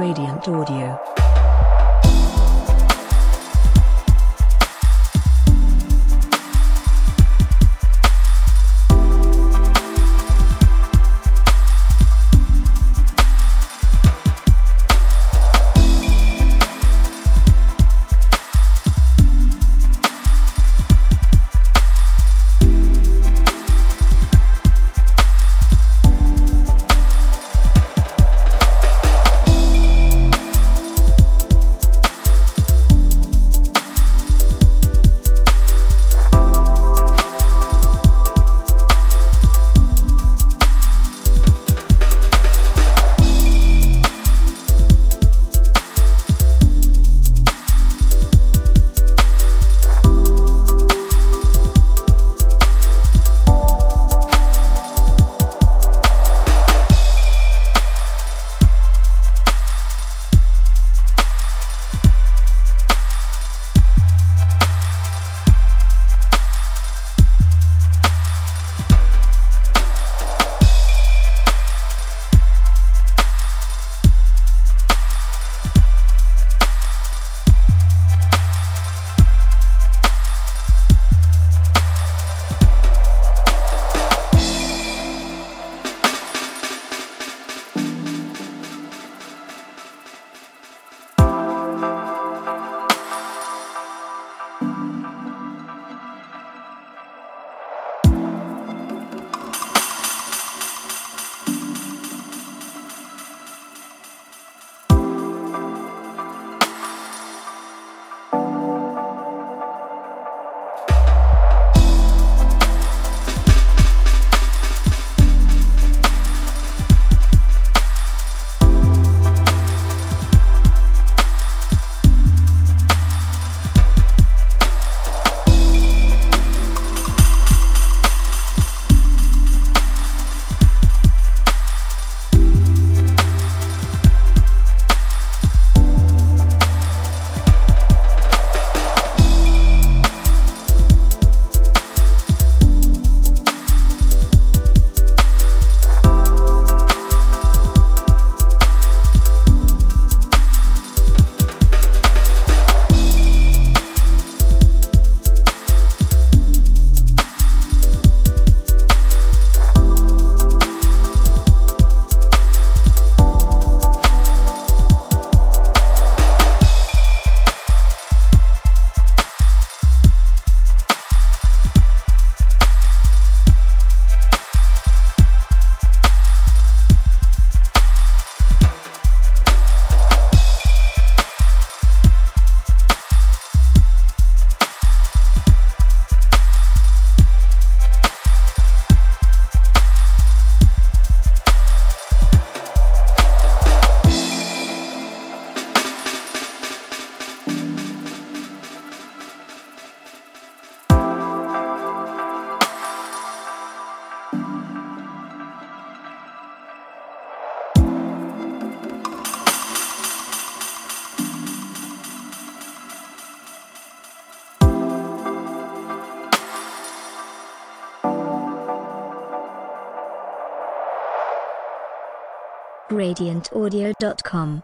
Gradient Audio. GradientAudio.com